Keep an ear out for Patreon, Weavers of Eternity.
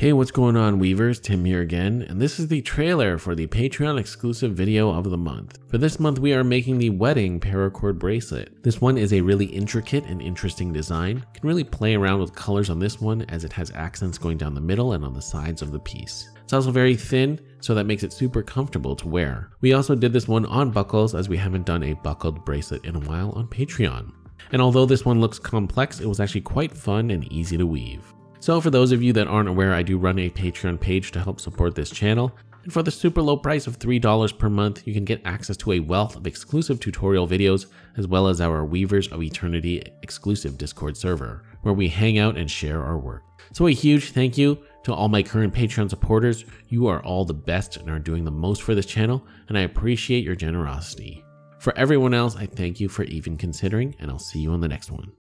Hey, what's going on, Weavers? Tim here again, and this is the trailer for the Patreon exclusive video of the month. For this month, we are making the wedding paracord bracelet. This one is a really intricate and interesting design. You can really play around with colors on this one as it has accents going down the middle and on the sides of the piece. It's also very thin, so that makes it super comfortable to wear. We also did this one on buckles as we haven't done a buckled bracelet in a while on Patreon. And although this one looks complex, it was actually quite fun and easy to weave. So for those of you that aren't aware, I do run a Patreon page to help support this channel. And for the super low price of $3 per month, you can get access to a wealth of exclusive tutorial videos, as well as our Weavers of Eternity exclusive Discord server, where we hang out and share our work. So a huge thank you to all my current Patreon supporters. You are all the best and are doing the most for this channel, and I appreciate your generosity. For everyone else, I thank you for even considering, and I'll see you on the next one.